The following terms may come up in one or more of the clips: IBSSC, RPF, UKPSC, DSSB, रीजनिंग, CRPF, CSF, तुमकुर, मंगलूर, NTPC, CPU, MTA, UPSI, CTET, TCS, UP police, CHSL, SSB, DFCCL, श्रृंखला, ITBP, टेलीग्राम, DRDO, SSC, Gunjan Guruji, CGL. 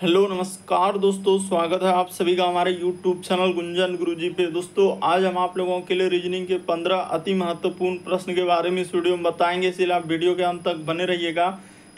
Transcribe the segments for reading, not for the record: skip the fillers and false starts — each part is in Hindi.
हेलो नमस्कार दोस्तों, स्वागत है आप सभी का हमारे यूट्यूब चैनल गुंजन गुरुजी पे। दोस्तों आज हम आप लोगों के लिए रीजनिंग के 15 अति महत्वपूर्ण प्रश्न के बारे में इस वीडियो में बताएंगे, इसलिए आप वीडियो के अंत तक बने रहिएगा।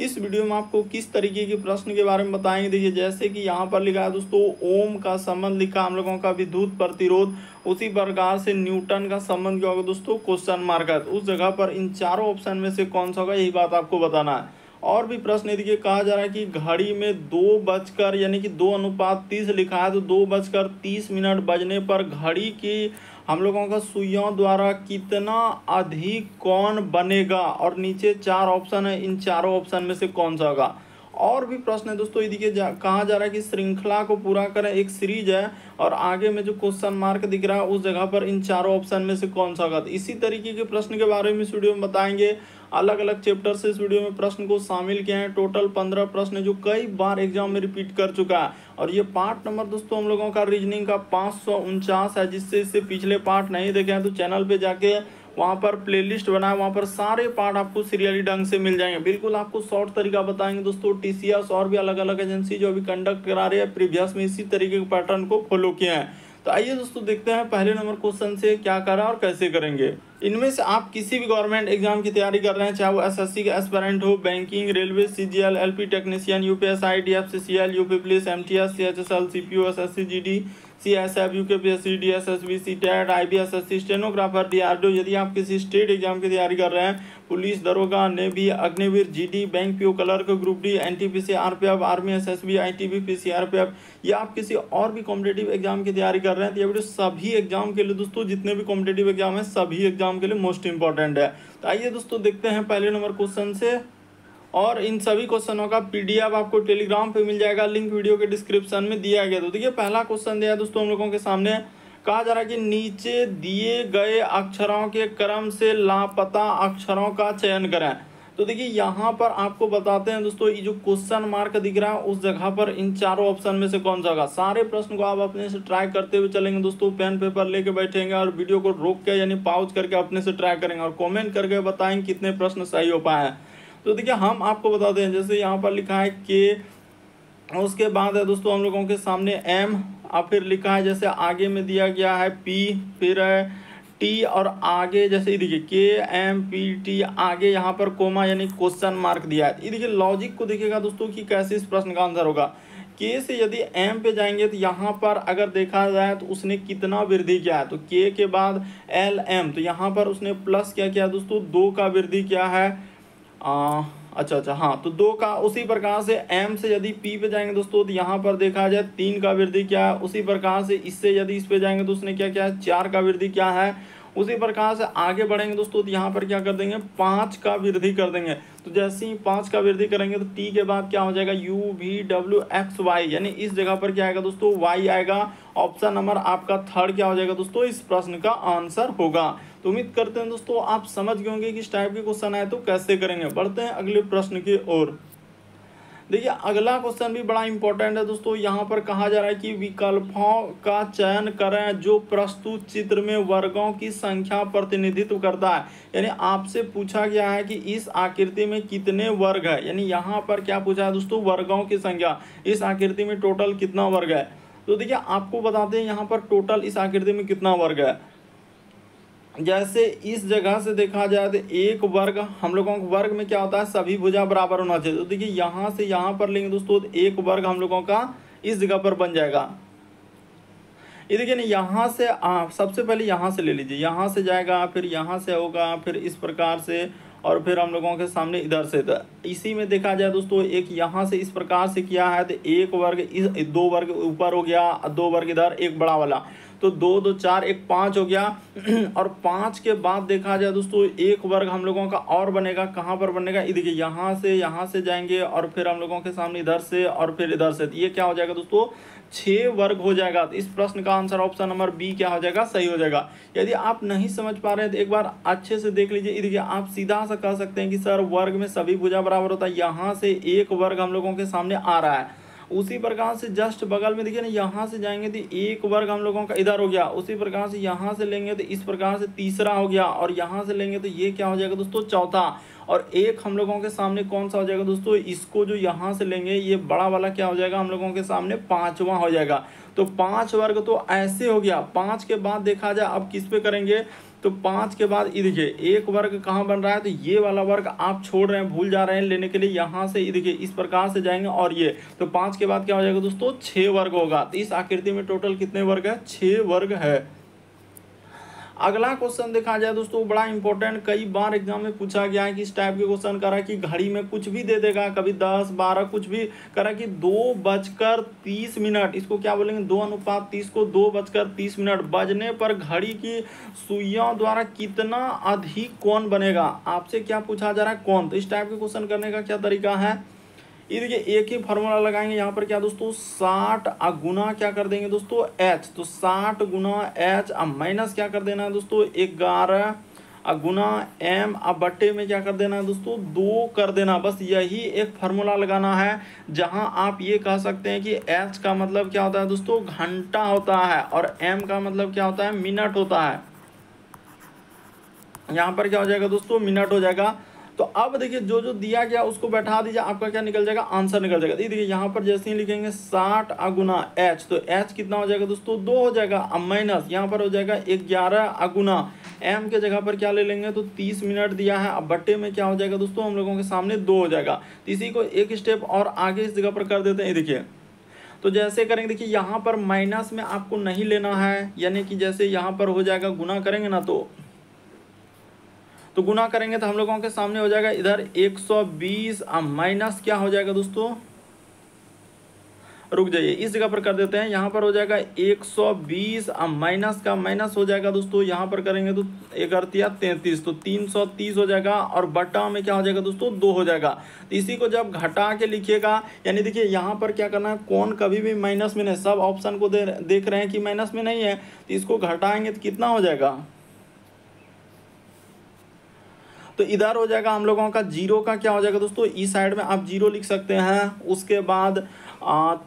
इस वीडियो में आपको किस तरीके के प्रश्न के बारे में बताएंगे, देखिए जैसे कि यहाँ पर लिखा है दोस्तों, ओम का संबंध लिखा हम लोगों का विद्युत प्रतिरोध, उसी प्रकार से न्यूटन का संबंध क्या होगा दोस्तों, क्वेश्चन मार्क है। उस जगह पर इन चारों ऑप्शन में से कौन सा होगा, यही बात आपको बताना है। और भी प्रश्न देखिए, कहा जा रहा है कि घड़ी में 2 बजकर यानी कि 2:30 लिखा है, तो 2:30 बजने पर घड़ी की हम लोगों का सुइयों द्वारा कितना अधिक कौन बनेगा, और नीचे 4 ऑप्शन है, इन चारों ऑप्शन में से कौन सा होगा। और भी प्रश्न है दोस्तों, ये देखिए कहा जा रहा है कि श्रृंखला को पूरा करें, एक सीरीज है और आगे में जो क्वेश्चन मार्क दिख रहा है उस जगह पर इन चारों ऑप्शन में से कौन सा होगा। इसी तरीके के प्रश्न के बारे में इस वीडियो में बताएंगे। अलग अलग चैप्टर से इस वीडियो में प्रश्न को शामिल किए हैं। टोटल 15 प्रश्न जो कई बार एग्जाम में रिपीट कर चुका है। और ये पार्ट नंबर दोस्तों हम लोगों का रीजनिंग का 549 है, जिससे इससे पिछले पार्ट नहीं देखे हैं तो चैनल पे जाके वहाँ पर प्लेलिस्ट बना है, वहाँ पर सारे पार्ट आपको सीरियली ढंग से मिल जाएंगे। बिल्कुल आपको शॉर्ट तरीका बताएंगे दोस्तों। TCS और भी अलग अलग एजेंसी जो अभी कंडक्ट करा रही है, प्रीवियस में इसी तरीके के पैटर्न को फॉलो किए हैं। तो आइए दोस्तों देखते हैं पहले नंबर क्वेश्चन से क्या करा और कैसे करेंगे। इनमें से आप किसी भी गवर्नमेंट एग्जाम की तैयारी कर रहे हैं, चाहे वो SSC का एस्पिरेंट हो, banking, railway, CGL, LP technician, UPSI, DFCCL, UP police, MTA, CHSL, CPU, SSC, GD, CSF, UKPSC, DSSB, CTET, IBSSC, stenographer, DRDO। यदि आप किसी स्टेट एग्जाम की तैयारी कर रहे हैं, पुलिस, दरोगा, navy, Agniveer, GD, bank PO, clerk, group D, NTPC, RPF, army, SSB, ITBP, CRPF, या आप किसी और भी कॉम्पिटेटिव एग्जाम की तैयारी कर रहे हैं, तो ये वीडियो सभी एग्जाम के लिए दोस्तों, जितने भी कॉम्पिटेटिव एग्जाम है सभी एग्जाम के लिए मोस्ट इंपॉर्टेंट है। तो आइए दोस्तों देखते हैं पहले नंबर क्वेश्चन से। और इन सभी क्वेश्चनों का PDF आपको टेलीग्राम पे मिल जाएगा, लिंक वीडियो के डिस्क्रिप्शन में दिया गया। तो देखिए पहला क्वेश्चन दिया है दोस्तों हम लोगों के सामने, कहा जा रहा है कि नीचे दिए गए अक्षरों के क्रम से लापता अक्षरों का चयन करें। तो देखिए यहाँ पर आपको बताते हैं दोस्तों, ये जो क्वेश्चन मार्क दिख रहा है उस जगह पर इन चारों ऑप्शन में से कौन सा होगा। सारे प्रश्न को आप अपने से ट्राई करते हुए चलेंगे दोस्तों, पेन पेपर लेके बैठेंगे और वीडियो को रोक के यानी पॉज करके अपने से ट्राई करेंगे और कमेंट करके बताएंगे कितने प्रश्न सही हो पाए हैं। तो देखिए हम आपको बताते हैं, जैसे यहाँ पर लिखा है कि उसके बाद है दोस्तों हम लोगों के सामने M, और फिर लिखा है जैसे आगे में दिया गया है P, फिर है T, और आगे जैसे ये देखिए KMPT, आगे यहाँ पर कोमा यानी क्वेश्चन मार्क दिया है। ये देखिए लॉजिक को देखिएगा दोस्तों कि कैसे इस प्रश्न का आंसर होगा। K से यदि M पे जाएंगे तो यहाँ पर अगर देखा जाए तो उसने कितना वृद्धि किया है, तो K के बाद LM, तो यहाँ पर उसने प्लस क्या किया दोस्तों, 2 का वृद्धि किया है। अच्छा, हाँ तो 2 का। उसी प्रकार से M से यदि P पे जाएंगे दोस्तों तो यहाँ पर देखा जाए 3 का वृद्धि क्या है। उसी प्रकार से इससे यदि इस पे जाएंगे तो उसने क्या क्या है, 4 का वृद्धि क्या है। उसी प्रकार से आगे बढ़ेंगे दोस्तों तो यहाँ पर क्या कर देंगे, 5 का वृद्धि कर देंगे। तो जैसे ही 5 का वृद्धि करेंगे तो T के बाद क्या हो जाएगा, UVWXY, यानी इस जगह पर क्या आएगा दोस्तों, Y आएगा। ऑप्शन नंबर आपका 3 क्या हो जाएगा दोस्तों, इस प्रश्न का आंसर होगा। तो उम्मीद करते हैं दोस्तों आप समझ गए होंगे कि इस टाइप के क्वेश्चन आए तो कैसे करेंगे। बढ़ते हैं अगले प्रश्न की ओर। देखिए अगला क्वेश्चन भी बड़ा इंपॉर्टेंट है दोस्तों, यहाँ पर कहा जा रहा है कि विकल्पों का चयन करें जो प्रस्तुत चित्र में वर्गों की संख्या प्रतिनिधित्व करता है। यानी आपसे पूछा गया है कि इस आकृति में कितने वर्ग है, यानी यहाँ पर क्या पूछा है दोस्तों, वर्गों की संख्या, इस आकृति में टोटल कितना वर्ग है। तो देखिए आपको बताते हैं यहाँ पर टोटल इस आकृति में कितना वर्ग है। जैसे इस जगह से देखा जाए तो 1 वर्ग, हम लोगों को वर्ग में क्या होता है, सभी भुजा बराबर होना चाहिए। तो देखिए यहाँ से यहाँ पर लेंगे दोस्तों 1 वर्ग हम लोगों का इस जगह पर बन जाएगा। ये देखिए ना यहाँ से आप सबसे पहले यहाँ से ले लीजिए, यहाँ से जाएगा, फिर यहाँ से होगा, फिर इस प्रकार से, और फिर हम लोगों के सामने इधर से। इसी में देखा जाए दोस्तों एक यहाँ से इस प्रकार से किया है तो 1 वर्ग, इस 2 वर्ग ऊपर हो गया, 2 वर्ग इधर, एक बड़ा वाला, तो 2, 2, 4, एक 5 हो गया। और 5 के बाद देखा जाए दोस्तों 1 वर्ग हम लोगों का और बनेगा। कहाँ पर बनेगा, ये देखिए यहाँ से जाएंगे और फिर हम लोगों के सामने इधर से और फिर इधर से, ये क्या हो जाएगा दोस्तों, 6 वर्ग हो जाएगा। तो इस प्रश्न का आंसर ऑप्शन नंबर B क्या हो जाएगा, सही हो जाएगा। यदि आप नहीं समझ पा रहे हैं तो एक बार अच्छे से देख लीजिए। ये देखिए आप सीधा सा कह सकते हैं कि सर वर्ग में सभी भुजा बराबर होता है, यहाँ से 1 वर्ग हम लोगों के सामने आ रहा है उसी प्रकार से जस्ट बगल में देखिए ना, यहाँ से जाएंगे तो एक वर्ग हम लोगों का इधर हो गया, उसी प्रकार से यहाँ से लेंगे तो इस प्रकार से तीसरा हो गया, और यहाँ से लेंगे तो ये क्या हो जाएगा दोस्तों चौथा, और एक हम लोगों के सामने कौन सा हो जाएगा दोस्तों, इसको जो यहाँ से लेंगे ये बड़ा वाला क्या हो जाएगा हम लोगों के सामने पांचवा हो जाएगा। तो पांच वर्ग तो ऐसे हो गया। पांच के बाद देखा जाए अब किस पे करेंगे, तो पाँच के बाद ये देखिए एक वर्ग कहाँ बन रहा है, तो ये वाला वर्ग आप छोड़ रहे हैं, भूल जा रहे हैं लेने के लिए, यहाँ से ये देखिए इस प्रकार से जाएंगे और ये, तो पाँच के बाद क्या हो जाएगा दोस्तों छः वर्ग होगा। तो इस आकृति में टोटल कितने वर्ग है, छः वर्ग है। अगला क्वेश्चन देखा जाए दोस्तों बड़ा इंपॉर्टेंट, कई बार एग्जाम में पूछा गया है कि इस टाइप के क्वेश्चन करा कि घड़ी में कुछ भी दे देगा, कभी 10, 12 कुछ भी करा कि 2:30, इसको क्या बोलेंगे 2:30 को 2:30 बजने पर घड़ी की सुइयों द्वारा कितना अधिक कोण बनेगा, आपसे क्या पूछा जा रहा है कोण। तो इस टाइप के क्वेश्चन करने का क्या तरीका है, ये देखिए एक ही फार्मूला लगाएंगे यहाँ पर क्या दोस्तों 60 गुना क्या कर देंगे दोस्तों h, तो 60 गुना h अब माइनस क्या कर देना है दोस्तों 11 गुना m अब बट्टे में क्या कर देना है दोस्तों 2 कर देना। बस यही एक फार्मूला लगाना है, जहां आप ये कह सकते हैं कि h का मतलब क्या होता है दोस्तों घंटा होता है और m का मतलब क्या होता है मिनट होता है, यहाँ पर क्या हो जाएगा दोस्तों मिनट हो जाएगा। तो अब देखिए जो जो दिया गया उसको बैठा दीजिए, आपका क्या निकल जाएगा आंसर निकल जाएगा। देखिए यहाँ पर जैसे ही लिखेंगे 60 अगुना h, तो h कितना हो जाएगा दोस्तों 2 हो जाएगा, अब माइनस यहाँ पर हो जाएगा 11 अगुना m के जगह पर क्या ले लेंगे तो 30 मिनट दिया है, अब बट्टे में क्या हो जाएगा दोस्तों हम लोगों के सामने 2 हो जाएगा। इसी को एक स्टेप और आगे इस जगह पर कर देते हैं। देखिए तो जैसे करेंगे, देखिए यहाँ पर माइनस में आपको नहीं लेना है, यानी कि जैसे यहाँ पर हो जाएगा गुना करेंगे ना, तो गुना करेंगे तो हम लोगों के सामने हो जाएगा इधर 120 माइनस क्या हो जाएगा दोस्तों, रुक जाइए इस जगह पर कर देते हैं, यहाँ पर हो जाएगा 120 माइनस का माइनस हो जाएगा दोस्तों, यहाँ पर करेंगे तो 31 33, तो 330 हो जाएगा और बटा में क्या हो जाएगा दोस्तों 2 हो जाएगा। तो इसी को जब घटा के लिखिएगा, यानी देखिए यहाँ पर क्या करना है, कौन कभी भी माइनस में नहीं, सब ऑप्शन को देख रहे हैं कि माइनस में नहीं है, तो इसको घटाएंगे तो कितना हो जाएगा, तो इधर हो जाएगा हम लोगों का जीरो का क्या हो जाएगा दोस्तों, इस साइड में आप जीरो लिख सकते हैं। उसके बाद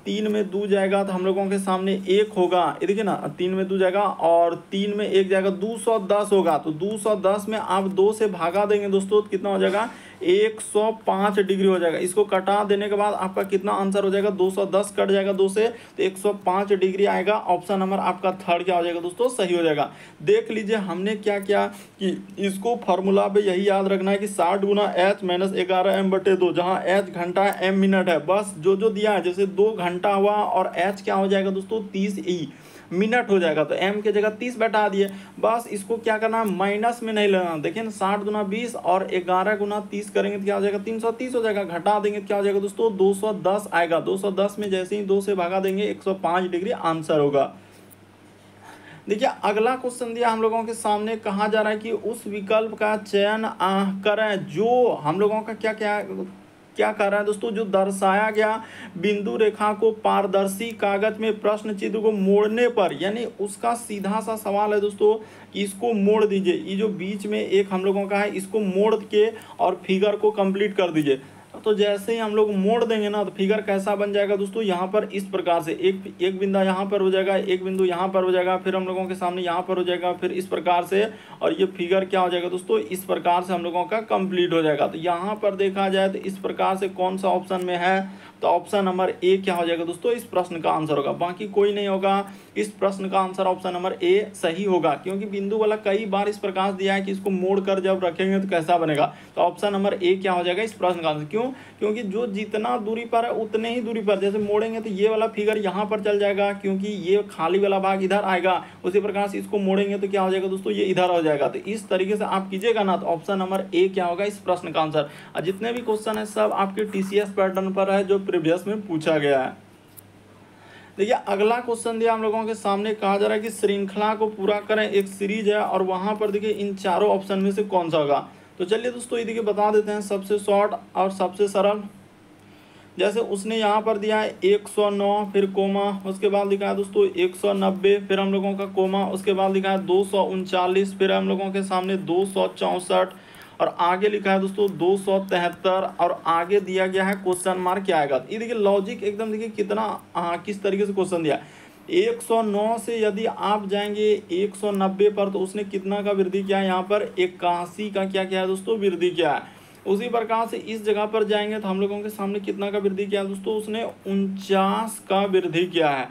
3 में 2 जाएगा तो हम लोगों के सामने 1 होगा, ये देखिए ना 3 में 2 जाएगा और 3 में 1 जाएगा 210 होगा, तो 210 में आप 2 से भागा देंगे दोस्तों तो कितना हो जाएगा 105 डिग्री हो जाएगा। इसको कटा देने के बाद आपका कितना आंसर हो जाएगा 210 कट जाएगा 2 से तो 105 डिग्री आएगा। ऑप्शन नंबर आपका थर्ड क्या हो जाएगा दोस्तों सही हो जाएगा। देख लीजिए हमने क्या किया कि इसको फार्मूला पे यही याद रखना है कि 60 गुना एच माइनस 11 एम बटे 2, जहाँ एच घंटा है एम मिनट है। बस जो जो दिया है, जैसे 2 घंटा हुआ और एच क्या हो जाएगा दोस्तों 30 मिनट हो जाएगा, तो m के जगह 30 बैठा दिए। बस इसको क्या करना है, माइनस में नहीं लेना। देखिए 60 गुना 20 और 11 गुना 30 करेंगे तो क्या हो जाएगा 330 हो जाएगा, घटा देंगे तो क्या हो जाएगा दोस्तों 210 आएगा। 210 में जैसे ही 2 से भागा देंगे 105 डिग्री आंसर होगा। देखिए अगला क्वेश्चन दिया हम लोगों के सामने, कहा जा रहा है कि उस विकल्प का चयन करें जो हम लोगों का क्या क्या क्या कह रहा है दोस्तों, जो दर्शाया गया बिंदु रेखा को पारदर्शी कागज में प्रश्न चिन्ह को मोड़ने पर, यानी उसका सीधा सा सवाल है दोस्तों, इसको मोड़ दीजिए। ये जो बीच में एक हम लोगों का है, इसको मोड़ के और फिगर को कंप्लीट कर दीजिए। तो जैसे ही हम लोग मोड़ देंगे ना, तो फिगर कैसा बन जाएगा दोस्तों, यहाँ पर इस प्रकार से एक बिंदु यहाँ पर हो जाएगा, एक बिंदु यहाँ पर हो जाएगा, फिर हम लोगों के सामने यहाँ पर हो जाएगा, फिर इस प्रकार से, और ये फिगर क्या हो जाएगा दोस्तों इस प्रकार से हम लोगों का कंप्लीट हो जाएगा। तो यहाँ पर देखा जाए तो इस प्रकार से कौन सा ऑप्शन में है, तो ऑप्शन नंबर ए क्या हो जाएगा दोस्तों इस प्रश्न का आंसर होगा, बाकी कोई नहीं होगा। इस प्रश्न का आंसर ऑप्शन नंबर ए सही होगा, क्योंकि बिंदु वाला कई बार इस प्रकार दिया है कि इसको मोड़ कर जब रखेंगे तो कैसा बनेगा, तो ऑप्शन नंबर ए क्या हो जाएगा इस प्रश्न का आंसर। क्यों, क्योंकि जो जितना दूरी पर है उतने ही दूरी पर, जैसे मोड़ेंगे तो ये वाला फिगर यहाँ पर चल जाएगा, क्योंकि ये खाली वाला भाग इधर आएगा, उसी प्रकार से इसको मोड़ेंगे तो क्या हो जाएगा दोस्तों ये इधर हो जाएगा। तो इस तरीके से आप कीजिएगा ना, तो ऑप्शन नंबर ए क्या होगा इस प्रश्न का आंसर। और जितने भी क्वेश्चन है सब आपके TCS पैटर्न पर है जो प्रीवियस में पूछा गया है। देखिए अगला क्वेश्चन दिया हम लोगों के सामने, कहा जा रहा है कि श्रृंखला को पूरा करें, एक सीरीज है और वहां पर देखिए इन चारों ऑप्शन में से कौन सा होगा। तो चलिए दोस्तों ये देखिए बता देते हैं सबसे शॉर्ट और सबसे सरल। जैसे उसने यहाँ पर दिया है 109, फिर कोमा, उसके बाद लिखा है दोस्तों 190, फिर हम लोगों का कोमा, उसके बाद लिखा है 239, फिर हम लोगों के सामने 264, और आगे लिखा है दोस्तों 273 और आगे दिया गया है क्वेश्चन मार्क क्या आएगा। ये देखिए लॉजिक एकदम देखिए कितना किस तरीके से क्वेश्चन दिया। 109 से यदि आप जाएंगे 190 पर तो उसने कितना का वृद्धि किया है यहाँ पर 81 का क्या है दोस्तों वृद्धि किया है। उसी प्रकार से इस जगह पर जाएंगे तो हम लोगों के सामने कितना का वृद्धि किया है दोस्तों उसने 49 का वृद्धि किया है।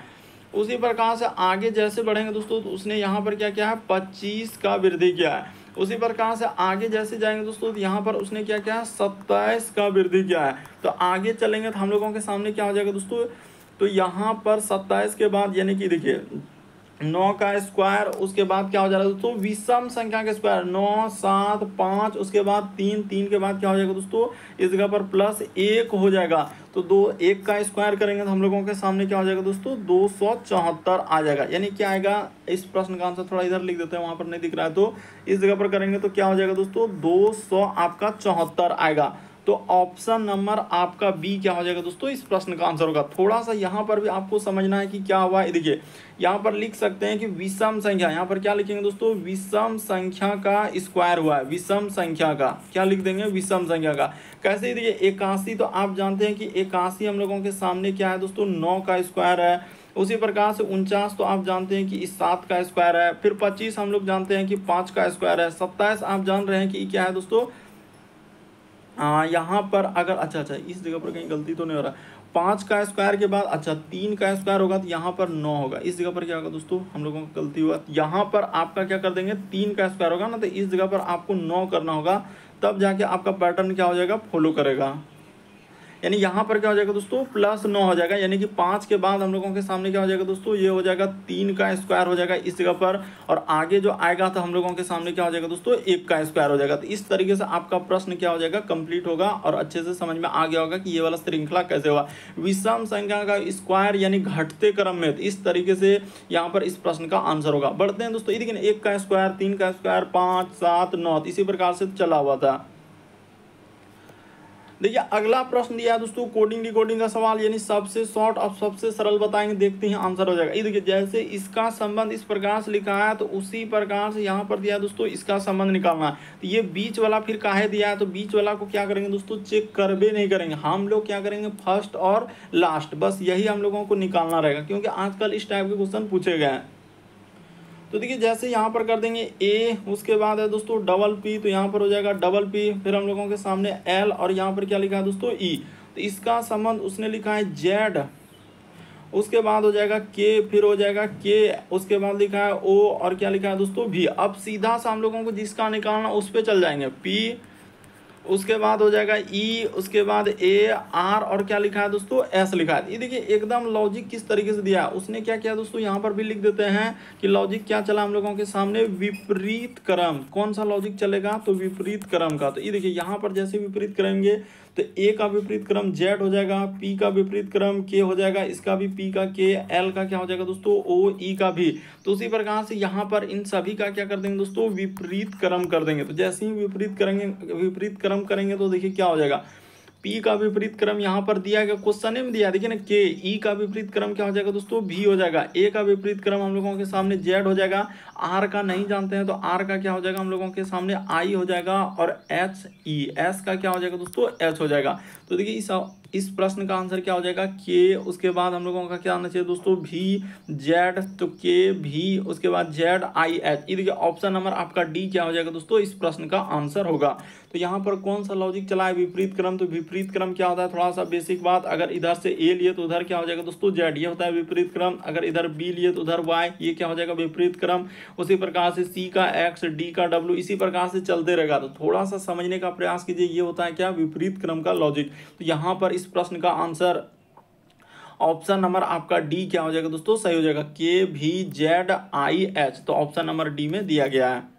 उसी प्रकार से आगे जैसे बढ़ेंगे दोस्तों तो उसने यहाँ पर क्या है 25 का वृद्धि किया है। उसी प्रकार से आगे जैसे जाएंगे दोस्तों तो यहाँ पर उसने क्या है 27 का वृद्धि किया है। तो आगे चलेंगे तो हम लोगों के सामने क्या हो जाएगा दोस्तों तो यहाँ पर 27 के बाद यानी कि देखिए 9 का स्क्वायर, उसके बाद क्या हो जा रहा है दोस्तों विषम संख्या का स्क्वायर 9, 7, 5, उसके बाद 3, 3 के बाद क्या हो जाएगा दोस्तों इस जगह पर +1 हो जाएगा। तो 2, 1 का स्क्वायर करेंगे तो हम लोगों के सामने क्या हो जाएगा दोस्तों 274 आ जाएगा। यानी क्या आएगा इस प्रश्न का आंसर थोड़ा इधर लिख देते हैं, वहाँ पर नहीं दिख रहा है तो इस जगह पर करेंगे तो क्या हो जाएगा दोस्तों 200 आपका 74 आएगा। तो ऑप्शन नंबर आपका बी क्या हो जाएगा दोस्तों इस प्रश्न का आंसर होगा। थोड़ा सा यहाँ पर भी आपको समझना है कि क्या हुआ। देखिए यहाँ पर लिख सकते हैं कि विषम संख्या, यहाँ पर क्या लिखेंगे दोस्तों विषम संख्या का स्क्वायर हुआ है, विषम संख्या का क्या लिख देंगे विषम संख्या का। कैसे देखिए 81 तो आप जानते हैं कि 81 हम लोगों के सामने क्या है दोस्तों 9 का स्क्वायर है। उसी प्रकार से 49 तो आप जानते हैं कि इस 7 का स्क्वायर है। फिर 25 हम लोग जानते हैं कि 5 का स्क्वायर है। 27 आप जान रहे हैं कि क्या है दोस्तों यहाँ पर अगर अच्छा इस जगह पर कहीं गलती तो नहीं हो रहा। 5 का स्क्वायर के बाद 3 का स्क्वायर होगा तो यहाँ पर 9 होगा। इस जगह पर क्या होगा दोस्तों हम लोगों को गलती हुआ, यहाँ पर आपका क्या कर देंगे 3 का स्क्वायर होगा ना तो इस जगह पर आपको 9 करना होगा तब जाके आपका पैटर्न क्या हो जाएगा फॉलो करेगा। यानी यहाँ पर क्या हो जाएगा दोस्तों +9 हो जाएगा। यानी कि 5 के बाद हम लोगों के सामने क्या हो जाएगा दोस्तों ये हो जाएगा 3 का स्क्वायर हो जाएगा इस जगह पर। और आगे जो आएगा तो हम लोगों के सामने क्या हो जाएगा दोस्तों 1 का स्क्वायर हो जाएगा। तो इस तरीके से आपका प्रश्न क्या हो जाएगा कंप्लीट होगा और अच्छे से समझ में आ गया होगा कि ये वाला श्रृंखला कैसे हुआ विषम संख्या का स्क्वायर यानी घटते क्रम में। इस तरीके से यहाँ पर इस प्रश्न का आंसर होगा। बढ़ते हैं दोस्तों देखिए 1 का स्क्वायर, 3 का स्क्वायर, 5, 7, 9 इसी प्रकार से चला हुआ था। देखिए अगला प्रश्न दिया है दोस्तों कोडिंग डिकोडिंग का सवाल, यानी सबसे शॉर्ट और सबसे सरल बताएंगे, देखते हैं आंसर हो जाएगा। ये देखिए जैसे इसका संबंध इस प्रकार से लिखा है तो उसी प्रकार से यहाँ पर दिया है दोस्तों इसका संबंध निकालना है। तो ये बीच वाला फिर काहे दिया है तो बीच वाला को क्या करेंगे दोस्तों चेक करबे नहीं करेंगे हम लोग, क्या करेंगे फर्स्ट और लास्ट बस यही हम लोगों को निकालना रहेगा क्योंकि आजकल इस टाइप के क्वेश्चन पूछे गए हैं। तो देखिए जैसे यहाँ पर कर देंगे ए, उसके बाद है दोस्तों PP तो यहाँ पर हो जाएगा PP, फिर हम लोगों के सामने L और यहाँ पर क्या लिखा है दोस्तों E। तो इसका संबंध उसने लिखा है Z, उसके बाद हो जाएगा K, फिर हो जाएगा K, उसके बाद लिखा है O और क्या लिखा है दोस्तों V। अब सीधा सा हम लोगों को जिसका निकालना उस पर चल जाएंगे P, उसके बाद हो जाएगा E, उसके बाद A, R और क्या लिखा है दोस्तों S लिखा है। ये देखिए एकदम लॉजिक किस तरीके से दिया है। उसने क्या किया दोस्तों यहाँ पर भी लिख देते हैं कि लॉजिक क्या चला हम लोगों के सामने विपरीत क्रम, कौन सा लॉजिक चलेगा तो विपरीत क्रम का। तो ये देखिए यहाँ पर जैसे विपरीत करेंगे तो A का विपरीत क्रम Z हो जाएगा, P का विपरीत क्रम K हो जाएगा, इसका भी P का K, L का क्या हो जाएगा दोस्तों O, E का भी। तो उसी प्रकार से यहाँ पर इन सभी का क्या कर देंगे दोस्तों विपरीत क्रम कर देंगे। तो जैसे ही विपरीत क्रम करेंगे तो देखिए क्या हो जाएगा P का विपरीत क्रम यहाँ पर दिया गया क्वेश्चन में दिया देखिए ना K, E का विपरीत क्रम क्या हो जाएगा दोस्तों V हो जाएगा, A का विपरीत क्रम हम लोगों के सामने Z हो जाएगा, R का नहीं जानते हैं तो R का क्या हो जाएगा हम लोगों के सामने I हो जाएगा और H, E, S का क्या हो जाएगा दोस्तों H हो जाएगा। तो देखिए इस प्रश्न का आंसर क्या हो जाएगा K, उसके बाद हम लोगों का क्या आना चाहिए दोस्तों V, Z, तो K, V, उसके बाद Z, I, H। ये देखिए ऑप्शन नंबर आपका D क्या हो जाएगा दोस्तों इस प्रश्न का आंसर होगा। तो यहाँ पर कौन सा लॉजिक चला है विपरीत क्रम, तो विपरीत क्रम क्या होता है थोड़ा सा बेसिक बात, अगर इधर से A लिए तो उधर क्या हो जाएगा दोस्तों Z, ये होता है विपरीत क्रम। अगर इधर B लिए तो उधर Y, ये क्या हो जाएगा विपरीत क्रम। उसी प्रकार से C का X, D का W, इसी प्रकार से चलते रहेगा। तो थोड़ा सा समझने का प्रयास कीजिए ये होता है क्या विपरीत क्रम का लॉजिक। तो यहाँ पर इस प्रश्न का आंसर ऑप्शन नंबर आपका डी क्या हो जाएगा दोस्तों सही हो जाएगा, K, V, Z, I, H। तो ऑप्शन नंबर डी में दिया गया है।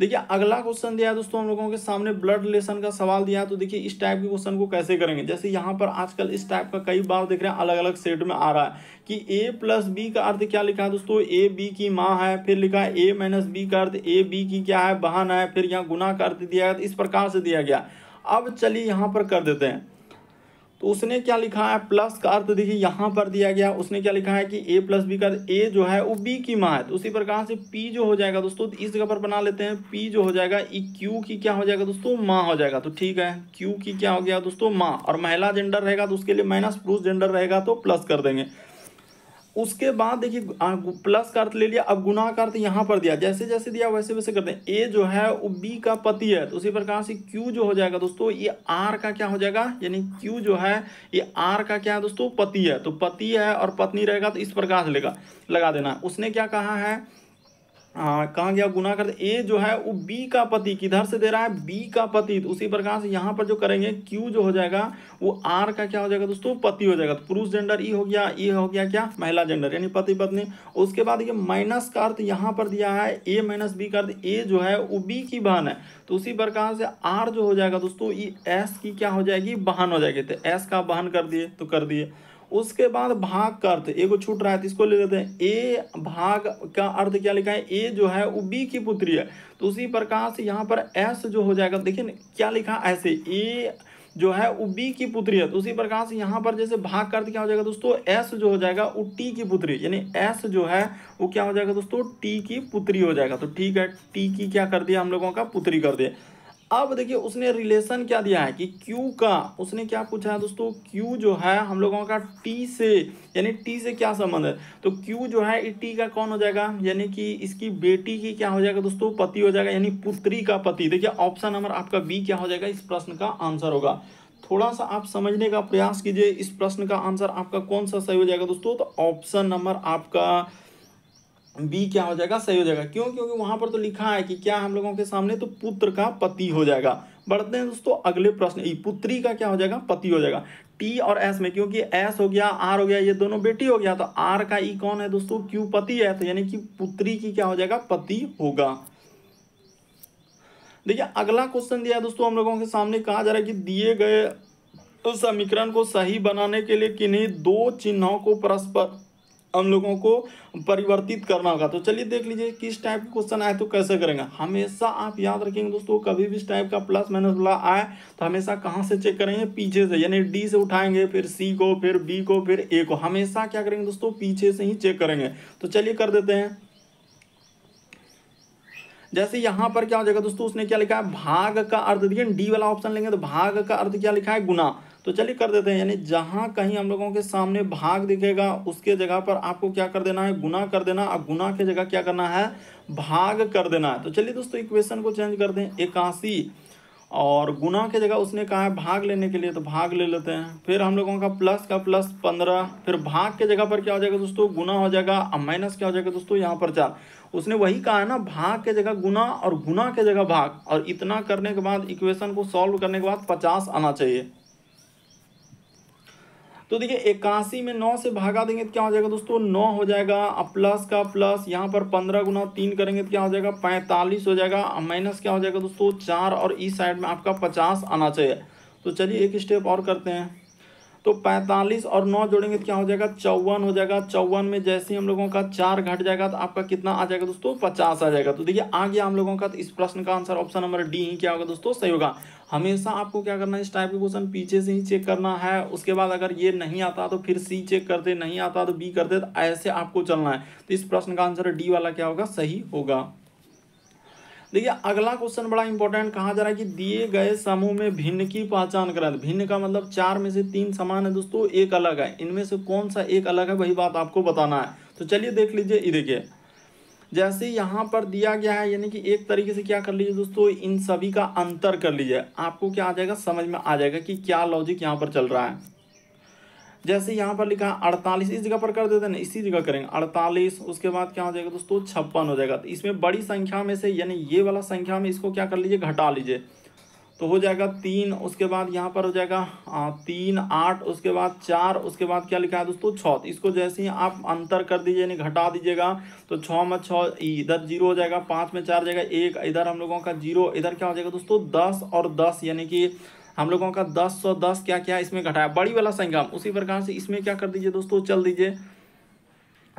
देखिए अगला क्वेश्चन दिया है दोस्तों हम लोगों के सामने ब्लड रिलेशन का सवाल दिया है। तो देखिए इस टाइप के क्वेश्चन को कैसे करेंगे, जैसे यहाँ पर आजकल इस टाइप का कई बार देख रहे हैं अलग अलग सेट में आ रहा है कि A+B का अर्थ क्या लिखा है दोस्तों ए बी की माँ है, फिर लिखा है A-B का अर्थ ए बी की क्या है बहन है, फिर यहाँ गुना का अर्थ दिया है। इस प्रकार से दिया गया। अब चलिए यहाँ पर कर देते हैं तो उसने क्या लिखा है, प्लस का अर्थ देखिए यहाँ पर दिया गया, उसने क्या लिखा है कि ए प्लस बी का ए जो है वो बी की माँ है। तो उसी प्रकार से पी जो हो जाएगा दोस्तों, इस जगह पर बना लेते हैं, पी जो हो जाएगा ई क्यू की क्या हो जाएगा दोस्तों, माँ हो जाएगा। तो ठीक है, क्यू की क्या हो गया दोस्तों, माँ, और महिला जेंडर रहेगा तो उसके लिए माइनस, पुरुष जेंडर रहेगा तो प्लस कर देंगे। उसके बाद देखिए प्लस का अर्थ ले लिया, अब गुना का अर्थ यहाँ पर दिया, जैसे जैसे दिया वैसे वैसे करते हैं। ए जो है वो बी का पति है, तो उसी प्रकार से क्यू जो हो जाएगा दोस्तों ये आर का क्या हो जाएगा, यानी क्यू जो है ये आर का क्या है दोस्तों, पति है। तो पति है और पत्नी रहेगा तो इस प्रकार लेगा लगा देना। उसने क्या कहा है, कहा गया गुना कर, ए जो है वो बी का पति किधर से दे रहा है, बी का पति, तो उसी प्रकार से यहाँ पर जो करेंगे क्यू जो हो जाएगा वो आर का क्या हो जाएगा दोस्तों, पति हो जाएगा। तो पुरुष जेंडर ई हो गया, ई हो गया क्या, महिला जेंडर यानी पति पत्नी। उसके बाद ये माइनस का अर्थ यहाँ पर दिया है, ए माइनस बी का अर्थ ए जो है वो बी की बहन है, तो उसी प्रकार से आर जो हो जाएगा दोस्तों ई एस की क्या हो जाएगी, बहन हो जाएगी। तो एस का बहन कर दिए, तो कर दिए। उसके बाद भाग का अर्थ, ए को छूट रहा है तो इसको ले लेते हैं, ए भाग का अर्थ क्या लिखा है, ए जो है वो बी की पुत्री है, तो उसी प्रकार से यहाँ पर एस जो हो जाएगा, देखिए क्या लिखा ऐसे, ए जो है वो बी की पुत्री है, तो उसी प्रकार से यहाँ पर जैसे भाग का अर्थ क्या हो जाएगा दोस्तों, एस जो हो जाएगा वो टी की पुत्री, यानी एस जो है वो क्या हो जाएगा दोस्तों, टी की पुत्री हो जाएगा। तो ठीक है, टी की क्या कर दिया हम लोगों का, पुत्री कर दिया। अब देखिए उसने रिलेशन क्या दिया है कि Q का, उसने क्या पूछा है दोस्तों, Q जो है हम लोगों का T से, यानी T से क्या संबंध है, तो Q जो है T का कौन हो जाएगा, यानी कि इसकी बेटी की क्या हो जाएगा दोस्तों, पति हो जाएगा, यानी पुत्री का पति। देखिए ऑप्शन नंबर आपका B क्या हो जाएगा, इस प्रश्न का आंसर होगा। थोड़ा सा आप समझने का प्रयास कीजिए, इस प्रश्न का आंसर आपका कौन सा सही हो जाएगा दोस्तों, तो ऑप्शन नंबर आपका बी क्या हो जाएगा, सही हो जाएगा। क्यों, क्योंकि वहां पर तो लिखा है कि क्या हम लोगों के सामने, तो पुत्र का पति हो जाएगा। बढ़ते हैं दोस्तों अगले प्रश्न, पुत्री का क्या हो जाएगा, पति हो जाएगा। टी और एस में, क्योंकि एस हो गया आर हो गया ये दोनों बेटी हो गया, तो आर का ई कौन है दोस्तों, क्यू पति है, तो यानी कि पुत्री की क्या हो जाएगा, पति होगा। देखिए अगला क्वेश्चन दिया दोस्तों हम लोगों के सामने, कहा जा रहा है कि दिए गए उस समीकरण को सही बनाने के लिए किन्हीं दो चिन्हों को परस्पर हम लोगों को परिवर्तित करना होगा। तो चलिए देख लीजिए किस टाइप का क्वेश्चन आए तो कैसे करेंगे। हमेशा आप याद रखेंगे दोस्तों, कभी भी इस टाइप का प्लस माइनस वाला आए तो हमेशा कहाँ से चेक करेंगे, पीछे से, यानी डी से उठाएंगे, फिर सी को, फिर बी को, फिर ए को, हमेशा क्या करेंगे दोस्तों, पीछे से ही चेक करेंगे। तो चलिए कर देते हैं। जैसे यहाँ पर क्या हो जाएगा दोस्तों, उसने क्या लिखा है, भाग का अर्थ, देखिए डी वाला ऑप्शन लेंगे तो भाग का अर्थ क्या लिखा है, गुना। तो चलिए कर देते हैं, यानी जहाँ कहीं हम लोगों के सामने भाग दिखेगा उसके जगह पर आपको क्या कर देना है, गुना कर देना। अब गुना के जगह क्या करना है, भाग कर देना है। तो चलिए दोस्तों इक्वेशन को चेंज कर दें, 81 और गुना के जगह उसने कहा है भाग लेने के लिए, तो भाग ले लेते हैं। फिर हम लोगों का प्लस 15, फिर भाग के जगह पर क्या हो जाएगा दोस्तों, गुना हो जाएगा। अब माइनस क्या हो जाएगा दोस्तों, यहाँ पर 4, उसने वही कहा है ना, भाग के जगह गुना और गुना के जगह भाग, और इतना करने के बाद इक्वेशन को सॉल्व करने के बाद 50 आना चाहिए। तो देखिए 81 में 9 से भागा देंगे तो क्या हो जाएगा दोस्तों, 9 हो जाएगा। अब प्लस का प्लस, यहाँ पर 15 गुना 3 करेंगे तो क्या हो जाएगा, 45 हो जाएगा। अब माइनस क्या हो जाएगा दोस्तों, 4, और इस साइड में आपका 50 आना चाहिए। तो चलिए एक स्टेप और करते हैं। तो 45 और 9 जोड़ेंगे तो क्या हो जाएगा, 54 हो जाएगा। 54 में जैसे ही हम लोगों का 4 घट जाएगा तो आपका कितना आ जाएगा दोस्तों, 50 आ जाएगा। तो देखिए आ गया हम लोगों का। तो इस प्रश्न का आंसर ऑप्शन नंबर डी ही क्या होगा दोस्तों, सही होगा। हमेशा आपको क्या करना है, इस टाइप के क्वेश्चन पीछे से ही चेक करना है। उसके बाद अगर ये नहीं आता तो फिर सी चेक करते, नहीं आता तो बी करते, तो ऐसे आपको चलना है। तो इस प्रश्न का आंसर डी वाला क्या होगा, सही होगा। देखिए अगला क्वेश्चन बड़ा इंपॉर्टेंट, कहा जा रहा है कि दिए गए समूह में भिन्न की पहचान करें। भिन्न का मतलब 4 में से 3 समान है दोस्तों, 1 अलग है। इनमें से कौन सा एक अलग है, वही बात आपको बताना है। तो चलिए देख लीजिए, ये देखिए जैसे यहाँ पर दिया गया है, यानी कि एक तरीके से क्या कर लीजिए दोस्तों, इन सभी का अंतर कर लीजिए। आपको क्या आ जाएगा, समझ में आ जाएगा कि क्या लॉजिक यहाँ पर चल रहा है। जैसे यहाँ पर लिखा 48, इस जगह पर कर देते हैं ना, इसी जगह करेंगे 48। उसके बाद क्या हो जाएगा दोस्तों, 56 हो जाएगा। तो इसमें बड़ी संख्या में से, यानी ये वाला संख्या में इसको क्या कर लीजिए, घटा लीजिए, तो हो जाएगा 3। उसके बाद यहाँ पर हो जाएगा 3, 8, उसके बाद 4, उसके बाद क्या लिखा है दोस्तों, 6। इसको जैसे ही आप अंतर कर दीजिए, यानी घटा दीजिएगा, तो 6 में 6 इधर 0 हो जाएगा, 5 में 4 जाएगा 1, इधर हम लोगों का 0, इधर क्या हो जाएगा दोस्तों 10 और 10, यानी कि हम लोगों का 1010 क्या क्या इसमें घटाया, बड़ी वाला संख्या। उसी प्रकार से इसमें क्या कर दीजिए दोस्तों, चल दीजिए।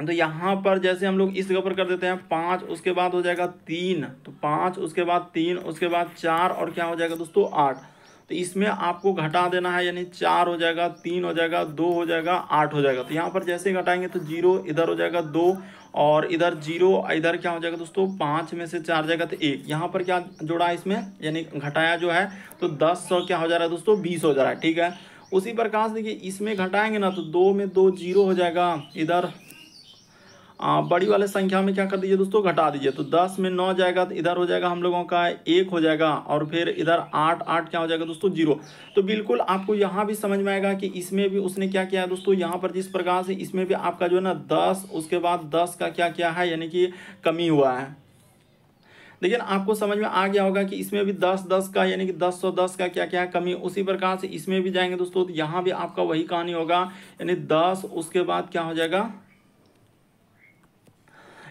तो यहाँ पर जैसे हम लोग इस जगह पर कर देते हैं 5, उसके बाद हो जाएगा 3, तो 5, उसके बाद 3, उसके बाद 4, और क्या हो जाएगा दोस्तों 8। तो इसमें आपको घटा देना है, यानी 4 हो जाएगा, 3 हो जाएगा, 2 हो जाएगा, 8 हो जाएगा। तो यहाँ पर जैसे घटाएंगे तो 0, इधर हो जाएगा 2 और इधर 0, इधर क्या हो जाएगा दोस्तों 5 में से 4 जाएगा तो 1। यहाँ पर क्या जोड़ा है इसमें, यानी घटाया जो है तो 10 सौ क्या हो जा रहा है दोस्तों 20 हो जा रहा है, ठीक है। उसी प्रकार देखिए इसमें घटाएंगे ना तो 2 में 2 0 हो जाएगा, इधर बड़ी वाले संख्या में क्या कर दीजिए दोस्तों घटा दीजिए तो 10 में 9 जाएगा तो इधर हो जाएगा हम लोगों का 1 हो जाएगा और फिर इधर 8 क्या हो जाएगा दोस्तों 0। तो बिल्कुल आपको यहाँ भी समझ में आएगा कि इसमें भी उसने क्या किया है दोस्तों, यहाँ पर जिस प्रकार से इसमें भी आपका जो है ना 10 उसके बाद 10 का क्या क्या है यानी कि कमी हुआ है। लेकिन आपको समझ में आ गया होगा कि इसमें भी 10 का यानी कि 1010 का क्या क्या कमी। उसी प्रकार से इसमें भी जाएंगे दोस्तों तो यहाँ भी आपका वही कहानी होगा, यानी 10 उसके बाद क्या हो जाएगा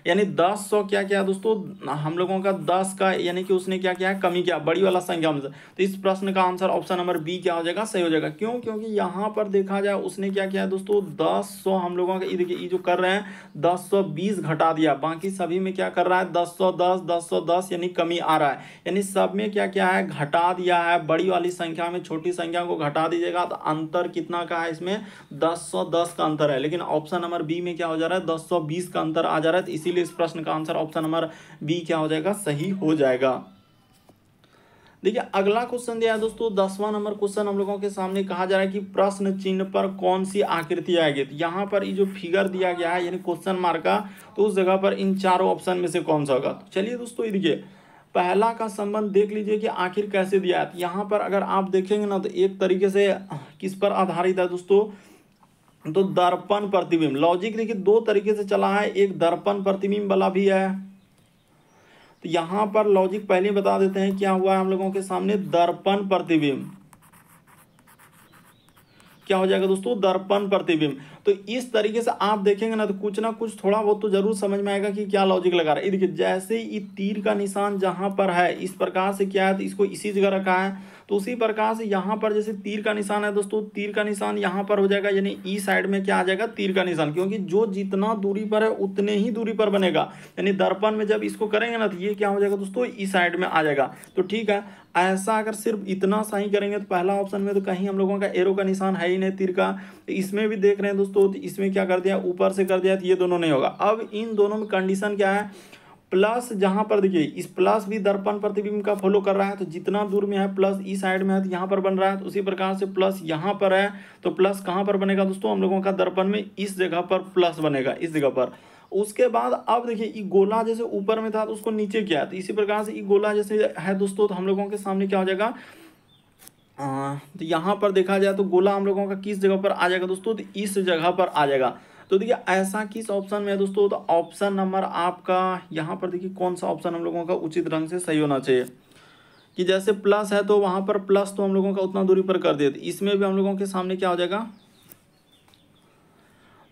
यानी 1000 क्या क्या दोस्तों हम लोगों का 10 का यानी कि उसने क्या क्या है कमी किया बड़ी वाला संख्या में। तो इस प्रश्न का आंसर ऑप्शन नंबर बी क्या हो जाएगा सही हो जाएगा। क्यों? क्योंकि यहाँ पर देखा जाए उसने क्या किया है दोस्तों 1000 हम लोगों का, ये देखिए ये जो कर रहे हैं 1020 घटा दिया, बाकी सभी में क्या कर रहा है 1010 यानी कमी आ रहा है, यानी सब में क्या क्या है घटा दिया है। बड़ी वाली संख्या में छोटी संख्या को घटा दीजिएगा तो अंतर कितना का है इसमें 1010 का अंतर है, लेकिन ऑप्शन नंबर बी में क्या हो जा रहा है 1020 का अंतर आ जा रहा है। इसी इस प्रश्न का आंसर ऑप्शन नंबर बी क्या हो जाएगा सही हो जाएगा। देखिए अगला क्वेश्चन दिया है दोस्तों 10वां नंबर क्वेश्चन हम लोगों के सामने, कहा जा रहा है कि प्रश्न चिन्ह पर कौन सी आकृति आएगी। तो यहाँ पर ये जो फिगर दिया गया है यानी क्वेश्चन मार्क का, तो उस जगह पर इन चारों ऑप्शन में से कौन सा होगा। तो चलिए दोस्तों देखिए पहला का संबंध देख लीजिए कि आखिर कैसे दिया है। यहाँ पर अगर आप देखेंगे ना तो एक तरीके से किस पर आधारित है दोस्तों तो दर्पण प्रतिबिंब। लॉजिक देखिए दो तरीके से चला है, एक दर्पण प्रतिबिंब वाला भी है। तो यहाँ पर लॉजिक पहले ही बता देते हैं क्या हुआ है हम लोगों के सामने, दर्पण प्रतिबिंब क्या हो जाएगा दोस्तों दर्पण प्रतिबिंब। तो इस तरीके से आप देखेंगे ना कुछ थोड़ा बहुत तो जरूर समझ में आएगा कि क्या लॉजिक लगा रहा है। देखिए जैसे ही तीर का निशान जहां पर है इस प्रकार से क्या है तो इसको इसी जगह रखा है, तो उसी प्रकार से यहाँ पर जैसे तीर का निशान है दोस्तों, तीर का निशान यहाँ पर हो जाएगा यानी ई साइड में क्या आ जाएगा तीर का निशान, क्योंकि जो जितना दूरी पर है उतने ही दूरी पर बनेगा। यानी दर्पण में जब इसको करेंगे ना तो ये क्या हो जाएगा दोस्तों ई साइड में आ जाएगा। तो ठीक है, ऐसा अगर सिर्फ इतना सही करेंगे तो पहला ऑप्शन में तो कहीं हम लोगों का एरो का निशान है ही नहीं तीर का, तो इसमें भी देख रहे हैं दोस्तों तो इसमें क्या कर दिया ऊपर से कर दिया, तो ये दोनों नहीं होगा। अब इन दोनों में कंडीशन क्या है, प्लस जहां पर देखिए इस प्लस भी दर्पण प्रतिबिंब का फॉलो कर रहा है, तो जितना दूर में है प्लस ई साइड में है तो यहाँ पर बन रहा है, तो उसी प्रकार से प्लस यहाँ पर है तो प्लस कहाँ पर बनेगा दोस्तों हम लोगों का दर्पण में इस जगह पर प्लस बनेगा इस जगह पर। उसके बाद अब देखिए ये गोला जैसे ऊपर में था तो उसको नीचे किया है, तो इसी प्रकार से ये गोला जैसे है दोस्तों तो हम लोगों के सामने क्या हो जाएगा तो यहाँ पर देखा जाए तो गोला हम लोगों का किस जगह पर आ जाएगा दोस्तों तो इस जगह पर आ जाएगा। तो देखिए ऐसा किस ऑप्शन में है दोस्तों तो ऑप्शन नंबर आपका यहाँ पर देखिए कौन सा ऑप्शन हम लोगों का उचित ढंग से सही होना चाहिए कि जैसे प्लस है तो वहाँ पर प्लस तो हम लोगों का उतना दूरी पर कर दिया, तो इसमें भी हम लोगों के सामने क्या हो जाएगा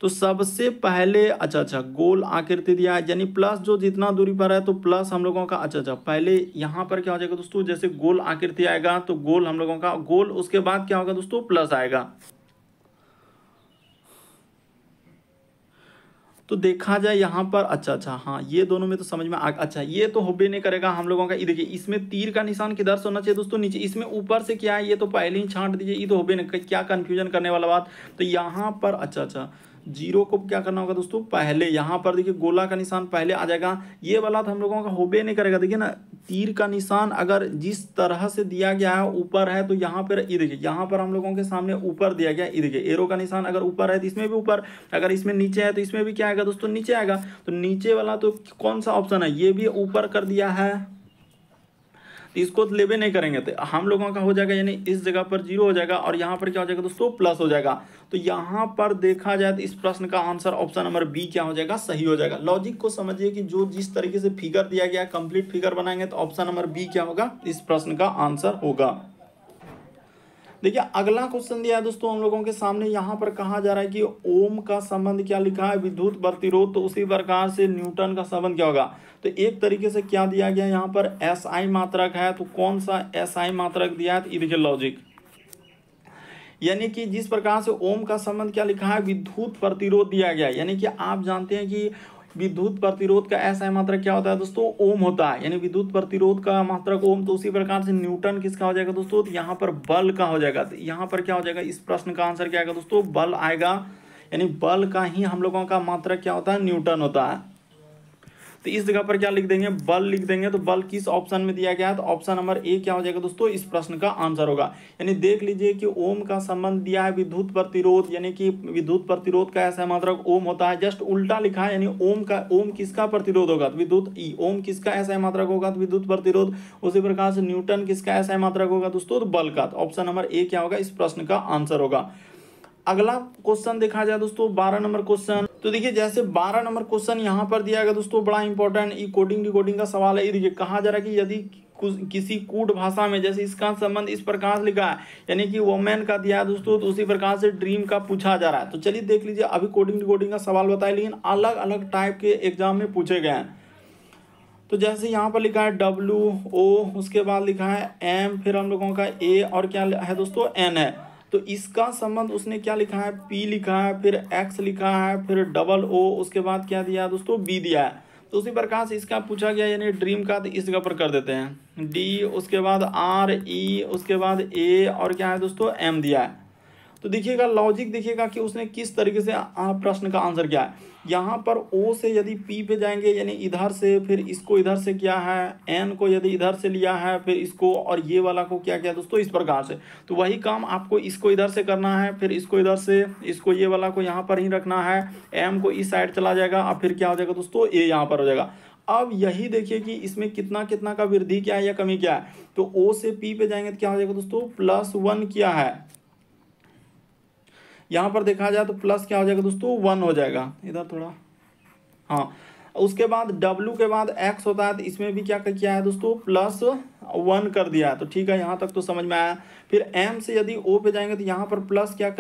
तो सबसे पहले अच्छा गोल आकृति दिया है यानी प्लस जो जितना दूरी पर है तो प्लस हम लोगों का अच्छा पहले यहाँ पर क्या हो जाएगा दोस्तों जैसे गोल आकृति आएगा तो गोल हम लोगों का गोल, उसके बाद क्या होगा दोस्तों प्लस आएगा। तो देखा जाए यहाँ पर अच्छा हाँ ये दोनों में तो समझ में आ अच्छा ये तो होबे नहीं करेगा हम लोगों का। ये देखिए इसमें तीर का निशान किधर से होना चाहिए दोस्तों नीचे, इसमें ऊपर से क्या है ये तो पहले ही छांट दीजिए, ये तो होबे नहीं, क्या कन्फ्यूजन करने वाला बात। तो यहाँ पर अच्छा जीरो को क्या करना होगा दोस्तों पहले यहाँ पर देखिए गोला का निशान पहले आ जाएगा, ये वाला तो हम लोगों का होबे नहीं करेगा। देखिए ना तीर का निशान अगर जिस तरह से दिया गया है ऊपर है तो यहाँ पर ये देखिए यहाँ पर हम लोगों के सामने ऊपर दिया गया, ये देखिए एरो का निशान अगर ऊपर है तो इसमें भी ऊपर, अगर इसमें नीचे है तो इसमें भी क्या आएगा दोस्तों नीचे आएगा। तो नीचे वाला तो कौन सा ऑप्शन है, ये भी ऊपर कर दिया है तो इसको लेबे नहीं करेंगे तो हम लोगों का हो जाएगा यानी इस जगह पर जीरो हो जाएगा और यहाँ पर क्या हो जाएगा दोस्तों प्लस हो जाएगा। तो यहाँ पर देखा जाए तो इस प्रश्न का आंसर ऑप्शन नंबर बी क्या हो जाएगा सही हो जाएगा। लॉजिक को समझिए कि जो जिस तरीके से फिगर दिया गया कंप्लीट फिगर बनाएंगे तो ऑप्शन नंबर बी क्या होगा इस प्रश्न का आंसर होगा। देखिए अगला क्वेश्चन दिया है दोस्तों हम लोगों के सामने, यहाँ पर कहा जा रहा है कि ओम का संबंध क्या लिखा है विद्युत प्रतिरोध, तो उसी प्रकार से न्यूटन का संबंध क्या होगा। तो एक तरीके से क्या दिया गया है यहाँ पर एसआई मात्रक है, तो कौन सा एसआई मात्रक दिया है तो ये देखिए लॉजिक यानी कि जिस प्रकार से ओम का संबंध क्या लिखा है विद्युत प्रतिरोध दिया गया है, यानी कि आप जानते हैं कि विद्युत प्रतिरोध का एसआई मात्रक क्या होता है दोस्तों, ओम होता है, यानी विद्युत प्रतिरोध का मात्रक ओम। तो उसी प्रकार से न्यूटन किसका हो जाएगा दोस्तों, यहाँ पर बल का हो जाएगा। यहाँ पर क्या हो जाएगा, इस प्रश्न का आंसर क्या आएगा दोस्तों, बल आएगा, यानी बल का ही हम लोगों का मात्रक क्या होता है, न्यूटन होता है। तो इस जगह पर क्या लिख देंगे, बल लिख देंगे। तो बल किस ऑप्शन में दिया गया है, तो ऑप्शन नंबर ए क्या हो जाएगा दोस्तों, इस प्रश्न का आंसर होगा। यानी देख लीजिए कि ओम का संबंध दिया है विद्युत प्रतिरोध, यानी कि विद्युत प्रतिरोध का ऐसा मात्रक ओम होता है, जस्ट उल्टा लिखा है, यानी ओम का, ओम किसका प्रतिरोध होगा, तो विद्युत ई, ओम किसका ऐसा मात्रक होगा, तो विद्युत प्रतिरोध। उसी प्रकार से न्यूटन किसका ऐसा मात्रक होगा दोस्तों, तो बल का। ऑप्शन नंबर ए क्या होगा, इस प्रश्न का आंसर होगा। अगला क्वेश्चन देखा जाए दोस्तों 12 नंबर क्वेश्चन। तो देखिए जैसे 12 नंबर क्वेश्चन यहाँ पर दिया गया दोस्तों, बड़ा इंपॉर्टेंट कोडिंग डिकोडिंग का सवाल है। ये देखिए कहा जा रहा है कि यदि किसी कूट भाषा में, जैसे इसका संबंध इस प्रकार से लिखा है, यानी कि वोमेन का दिया है दोस्तों, तो उसी प्रकार से ड्रीम का पूछा जा रहा है। तो चलिए देख लीजिए, अभी कोडिंग डिकोडिंग का सवाल बताए, लेकिन अलग अलग टाइप के एग्जाम में पूछे गए हैं। तो जैसे यहाँ पर लिखा है डब्ल्यू ओ, उसके बाद लिखा है एम, फिर हम लोगों का ए और क्या है दोस्तों, एन है। तो इसका संबंध उसने क्या लिखा है, पी लिखा है, फिर एक्स लिखा है, फिर डबल ओ, उसके बाद क्या दिया है दोस्तों, बी दिया है। तो उसी प्रकार से इसका पूछा गया, यानी ड्रीम का, तो इस जगह पर कर देते हैं डी, उसके बाद आर, ई, उसके बाद ए और क्या है दोस्तों, एम दिया है। तो देखिएगा लॉजिक, देखिएगा कि उसने किस तरीके से प्रश्न का आंसर किया है। यहाँ पर ओ से यदि पी पे जाएंगे, यानी इधर से, फिर इसको इधर से किया है, एन को यदि इधर से लिया है, फिर इसको और ये वाला को क्या किया दोस्तों, इस प्रकार से। तो वही काम आपको इसको इधर से करना है, फिर इसको इधर से, इसको ये वाला को यहाँ पर ही रखना है, एम को इस साइड चला जाएगा, और फिर क्या हो जाएगा दोस्तों, ए यहाँ पर हो जाएगा। अब यही देखिए कि इसमें कितना कितना का वृद्धि क्या है या कमी क्या है। तो ओ से पी पे जाएंगे तो क्या हो जाएगा दोस्तों, +1 किया है। यहाँ पर देखा जाए तो प्लस क्या हो जाएगा दोस्तों, 1 हो जाएगा, इधर थोड़ा, हाँ। उसके बाद W के बाद X होता है, तो इसमें भी क्या किया है दोस्तों, +1 कर दिया है। तो ठीक है, यहाँ तक तो समझ में आया। फिर M से यदि O पे जाएंगे तो यहाँ पर प्लस क्या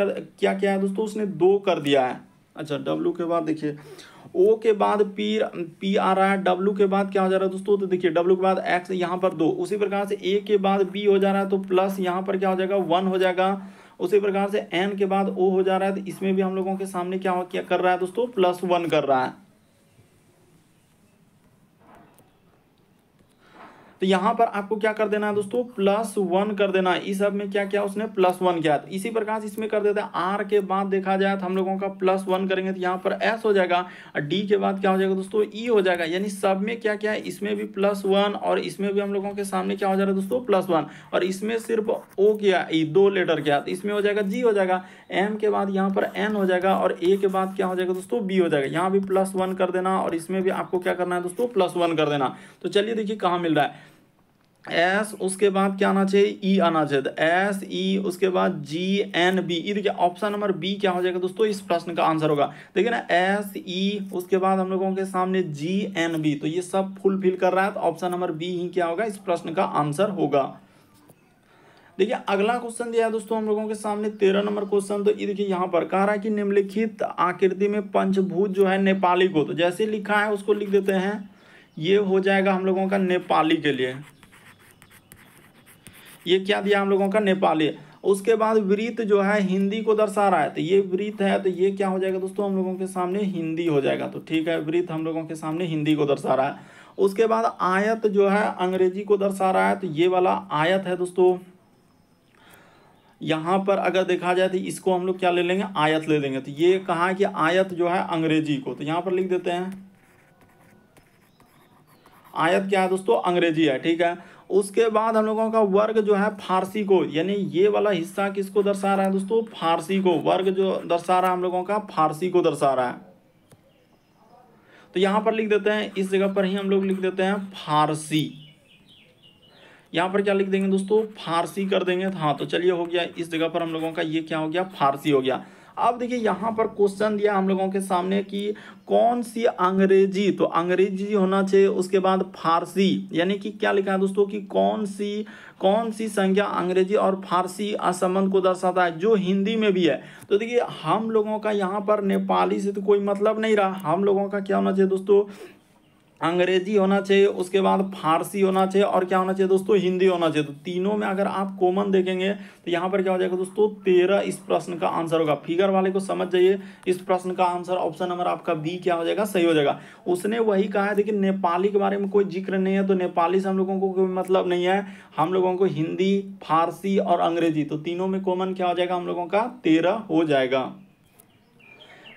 क्या है दोस्तों, उसने 2 कर दिया है। अच्छा, W के बाद देखिए O के बाद P आ रहा है, W के बाद क्या हो जा रहा है दोस्तों, तो देखिए W के बाद X यहाँ पर 2। उसी प्रकार से A के बाद B हो जा रहा है, तो प्लस यहाँ पर क्या हो जाएगा, 1 हो जाएगा। उसी प्रकार से एन के बाद ओ हो जा रहा है, तो इसमें भी हम लोगों के सामने क्या कर रहा है दोस्तों, +1 कर रहा है। तो यहाँ पर आपको क्या कर देना है दोस्तों, +1 कर देना है। इस सब में क्या क्या उसने +1 किया। इसी प्रकार से इसमें कर देते हैं, आर के बाद देखा जाए तो हम लोगों का +1 करेंगे तो यहाँ पर एस हो जाएगा, और डी के बाद क्या हो जाएगा दोस्तों, ई हो जाएगा। यानी सब में क्या क्या है, इसमें भी +1 और इसमें भी हम लोगों के सामने क्या हो जा रहा है दोस्तों, +1, और इसमें सिर्फ ओ किया, ई 2 लेटर किया, तो इसमें हो जाएगा जी हो जाएगा। एम के बाद यहाँ पर एन हो जाएगा, और ए के बाद क्या हो जाएगा दोस्तों, बी हो जाएगा। यहाँ भी +1 कर देना, और इसमें भी आपको क्या करना है दोस्तों, +1 कर देना। तो चलिए देखिए कहाँ मिल रहा है, एस उसके बाद क्या आना चाहिए, ई आना चाहिए, तो एस ई उसके बाद जी एन बी। ये देखिए ऑप्शन नंबर बी क्या हो जाएगा दोस्तों, इस प्रश्न का आंसर होगा। देखिए ना, एस ई उसके बाद हम लोगों के सामने जी एन बी, तो ये सब फुलफिल कर रहा है। तो ऑप्शन नंबर बी ही क्या होगा, इस प्रश्न का आंसर होगा। देखिए अगला क्वेश्चन दिया है दोस्तों हम लोगों के सामने 13 नंबर क्वेश्चन। तो ये देखिए यहाँ पर कह रहा है कि निम्नलिखित आकृति में पंचभूत जो है नेपाली को, तो जैसे लिखा है उसको लिख देते हैं, ये हो जाएगा हम लोगों का नेपाली के लिए, ये क्या दिया हम लोगों का नेपाली। उसके बाद वृत्त जो है हिंदी को दर्शा रहा है, तो ये वृत्त है, तो ये क्या हो जाएगा दोस्तों, हम लोगों के सामने हिंदी हो जाएगा। तो ठीक है, वृत्त हम लोगों के सामने हिंदी को दर्शा रहा है। उसके बाद आयत जो है अंग्रेजी को दर्शा रहा है, तो ये वाला आयत है दोस्तों। यहाँ पर अगर देखा जाए तो इसको हम लोग क्या ले लेंगे, आयत ले लेंगे। तो ये कहा है कि आयत जो है अंग्रेजी को, तो यहाँ पर लिख देते हैं आयत क्या है दोस्तों, अंग्रेजी है, ठीक है। उसके बाद हम लोगों का वर्ग जो है फारसी को, यानी ये वाला हिस्सा किसको दर्शा रहा है दोस्तों, फारसी को। वर्ग जो दर्शा रहा है हम लोगों का, फारसी को दर्शा रहा है। तो यहाँ पर लिख देते हैं, इस जगह पर ही हम लोग लिख देते हैं फारसी। यहाँ पर क्या लिख देंगे दोस्तों, फारसी कर देंगे। हाँ, तो चलिए हो गया, इस जगह पर हम लोगों का ये क्या हो गया, फारसी हो गया। अब देखिए यहाँ पर क्वेश्चन दिया हम लोगों के सामने कि कौन सी अंग्रेजी, तो अंग्रेजी होना चाहिए, उसके बाद फारसी, यानी कि क्या लिखा है दोस्तों कि कौन सी संज्ञा अंग्रेजी और फारसी असंबंध को दर्शाता है, जो हिंदी में भी है। तो देखिए हम लोगों का यहाँ पर नेपाली से तो कोई मतलब नहीं रहा, हम लोगों का क्या होना चाहिए दोस्तों, अंग्रेजी होना चाहिए, उसके बाद फारसी होना चाहिए और क्या होना चाहिए दोस्तों, हिंदी होना चाहिए। तो तीनों में अगर आप कॉमन देखेंगे तो यहाँ पर क्या हो जाएगा दोस्तों, 13 इस प्रश्न का आंसर होगा। फिगर वाले को समझ जाइए, इस प्रश्न का आंसर ऑप्शन नंबर आपका बी क्या हो जाएगा, सही हो जाएगा। उसने वही कहा है, देखिए नेपाली के बारे में कोई जिक्र नहीं है तो नेपाली से हम लोगों को कोई मतलब नहीं है, हम लोगों को हिंदी, फारसी और अंग्रेजी तो तीनों में कॉमन क्या हो जाएगा हम लोगों का, 13 हो जाएगा।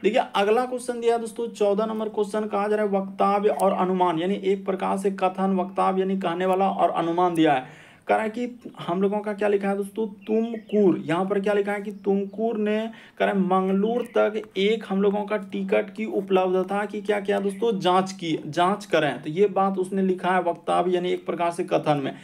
देखिए अगला क्वेश्चन दिया दोस्तों 14 नंबर क्वेश्चन, कहा जा रहा है वक्तव्य और अनुमान, यानी एक प्रकार से कथन, वक्तव्य यानी कहने वाला और अनुमान दिया है। कह रहा है कि हम लोगों का क्या लिखा है दोस्तों, तुमकुर, यहाँ पर क्या लिखा है कि तुमकुर ने कह रहा है मंगलूर तक एक हम लोगों का टिकट की उपलब्धता की क्या क्या दोस्तों जांच की, जांच करें, तो ये बात उसने लिखा है वक्तव्य यानी एक प्रकार से कथन में।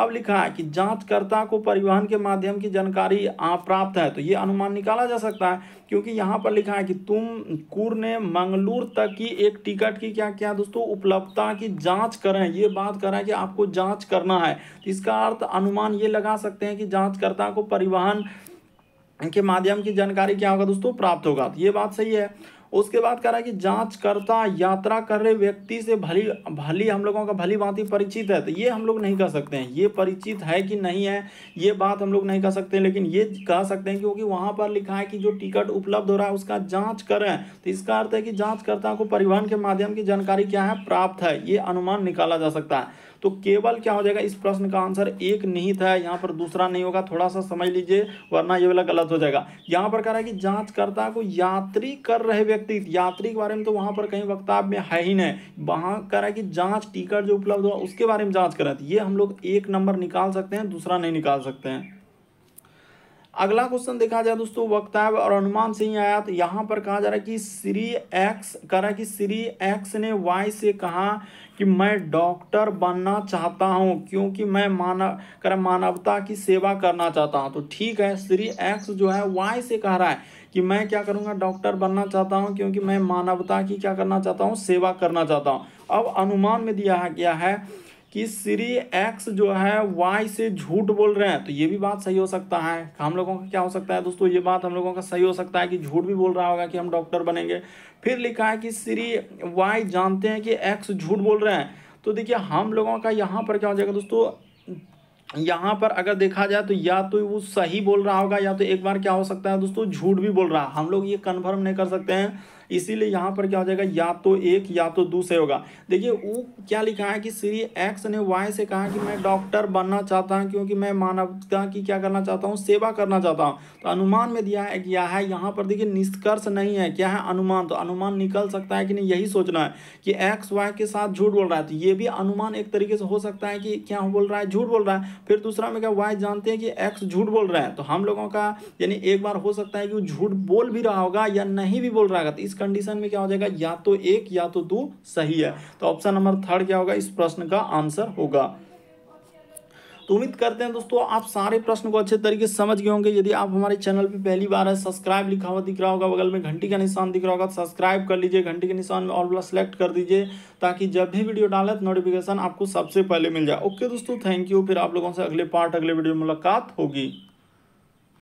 अब लिखा है कि जांचकर्ता को परिवहन के माध्यम की जानकारी प्राप्त है, तो ये अनुमान निकाला जा सकता है क्योंकि यहाँ पर लिखा है कि तुमकुर ने मंगलूर तक की एक टिकट की क्या क्या दोस्तों उपलब्धता की जांच करें, ये बात कर रहा है कि आपको जांच करना है, इसका अर्थ अनुमान ये लगा सकते हैं कि जांचकर्ता को परिवहन के माध्यम की जानकारी क्या होगा दोस्तों, प्राप्त होगा, तो ये बात सही है। उसके बाद कह रहा है कि जांचकर्ता यात्रा कर रहे व्यक्ति से भली हम लोगों का भली भांति परिचित है, तो ये हम लोग नहीं कह सकते हैं, ये परिचित है कि नहीं है ये बात हम लोग नहीं कह सकते, लेकिन ये कह सकते हैं क्योंकि वहाँ पर लिखा है कि जो टिकट उपलब्ध हो रहा है उसका जांच करें, तो इसका अर्थ है कि जांचकर्ता को परिवहन के माध्यम की जानकारी क्या है, प्राप्त है, ये अनुमान निकाला जा सकता है। तो केवल क्या हो जाएगा, इस प्रश्न का आंसर एक निहित है, यहाँ पर दूसरा नहीं होगा, थोड़ा सा समझ लीजिए वरना ये वाला गलत हो जाएगा। यहाँ पर कह रहा है कि जांचकर्ता को यात्री कर रहे व्यक्ति, यात्री के बारे में तो वहाँ पर कहीं वक्तव्य में है ही नहीं, वहाँ कह रहा है कि जांच टिकट जो उपलब्ध हुआ उसके बारे में जांच करें, तो ये हम लोग एक नंबर निकाल सकते हैं, दूसरा नहीं निकाल सकते हैं। अगला क्वेश्चन देखा जाए दोस्तों वक्तव्य और अनुमान से ही आया, तो यहाँ पर कहा जा रहा है कि श्री एक्स ने वाई से कहा कि मैं डॉक्टर बनना चाहता हूँ क्योंकि मैं मानवता की सेवा करना चाहता हूँ। तो ठीक है, श्री एक्स जो है वाई से कह रहा है कि मैं क्या करूँगा, डॉक्टर बनना चाहता हूँ क्योंकि मैं मानवता की क्या करना चाहता हूँ, सेवा करना चाहता हूँ। अब अनुमान में दिया गया है कि श्री एक्स जो है वाई से झूठ बोल रहे हैं, तो ये भी बात सही हो सकता है, हम लोगों का क्या हो सकता है दोस्तों, ये बात हम लोगों का सही हो सकता है कि झूठ भी बोल रहा होगा कि हम डॉक्टर बनेंगे। फिर लिखा है कि श्री वाई जानते हैं कि एक्स झूठ बोल रहे हैं, तो देखिए हम लोगों का यहाँ पर क्या हो जाएगा दोस्तों, यहाँ पर अगर देखा जाए तो या तो वो सही बोल रहा होगा या तो एक बार क्या हो सकता है दोस्तों झूठ भी बोल रहा है, हम लोग ये कन्फर्म नहीं कर सकते हैं, इसीलिए यहाँ पर क्या हो जाएगा या तो एक या तो दूसरे होगा। देखिए वो क्या लिखा है कि श्री एक्स ने वाई से कहा कि मैं डॉक्टर बनना चाहता हूँ क्योंकि मैं मानवता की क्या करना चाहता हूँ, सेवा करना चाहता हूँ, तो अनुमान में दिया है क्या है, यहाँ पर देखिए निष्कर्ष नहीं है, क्या है अनुमान, तो अनुमान निकल सकता है कि नहीं यही सोचना है कि एक्स वाई के साथ झूठ बोल रहा है, तो ये भी अनुमान एक तरीके से हो सकता है कि क्या बोल रहा है, झूठ बोल रहा है। फिर दूसरा में क्या, वाई जानते हैं कि एक्स झूठ बोल रहा है, तो हम लोगों का यानी एक बार हो सकता है कि वो झूठ बोल भी रहा होगा या नहीं भी बोल रहा होगा, तो इस कंडीशन में क्या हो जाएगा या तो एक या तो दो सही है, तो ऑप्शन नंबर थर्ड क्या होगा, इस प्रश्न का आंसर होगा। तो उम्मीद करते हैं दोस्तों आप सारे प्रश्न को अच्छे तरीके से समझ गए होंगे। यदि आप हमारे चैनल पे पहली बार है, सब्सक्राइब लिखा हुआ दिख रहा होगा, बगल में घंटी का निशान दिख रहा होगा, सब्सक्राइब कर लीजिए, घंटी के निशान में ऑल वाला सेलेक्ट कर दीजिए ताकि जब भी वीडियो डालें तो नोटिफिकेशन आपको सबसे पहले मिल जाए। ओके दोस्तों, थैंक यू, फिर आप लोगों से अगले पार्ट अगले वीडियो में मुलाकात होगी।